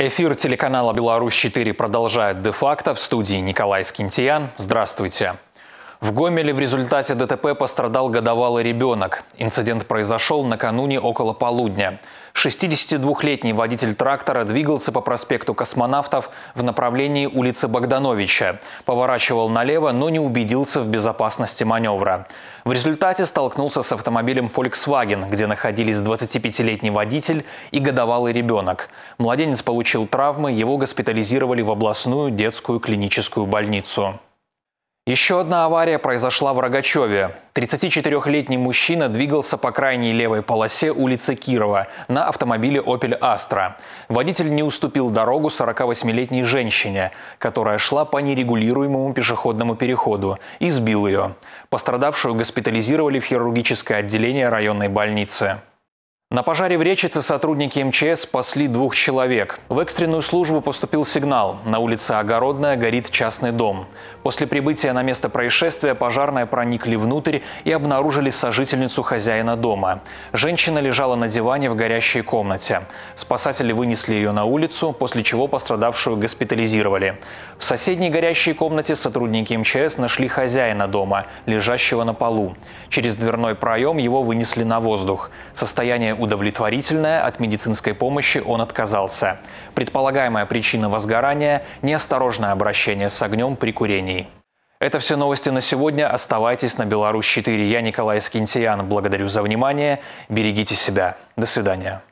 Эфир телеканала «Беларусь-4» продолжает «Де-факто». В студии Николай Скинтиан. Здравствуйте. В Гомеле в результате ДТП пострадал годовалый ребенок. Инцидент произошел накануне около полудня. 62-летний водитель трактора двигался по проспекту Космонавтов в направлении улицы Богдановича. Поворачивал налево, но не убедился в безопасности маневра. В результате столкнулся с автомобилем Volkswagen, где находились 25-летний водитель и годовалый ребенок. Младенец получил травмы, его госпитализировали в областную детскую клиническую больницу. Еще одна авария произошла в Рогачеве. 34-летний мужчина двигался по крайней левой полосе улицы Кирова на автомобиле «Опель Астра». Водитель не уступил дорогу 48-летней женщине, которая шла по нерегулируемому пешеходному переходу, и сбил ее. Пострадавшую госпитализировали в хирургическое отделение районной больницы. На пожаре в Речице сотрудники МЧС спасли 2 человек. В экстренную службу поступил сигнал. На улице Огородная горит частный дом. После прибытия на место происшествия пожарные проникли внутрь и обнаружили сожительницу хозяина дома. Женщина лежала на диване в горящей комнате. Спасатели вынесли ее на улицу, после чего пострадавшую госпитализировали. В соседней горящей комнате сотрудники МЧС нашли хозяина дома, лежащего на полу. Через дверной проем его вынесли на воздух. Состояние удовлетворительное, от медицинской помощи он отказался. Предполагаемая причина возгорания – неосторожное обращение с огнем при курении. Это все новости на сегодня. Оставайтесь на «Беларусь-4». Я Николай Скинтиан. Благодарю за внимание. Берегите себя. До свидания.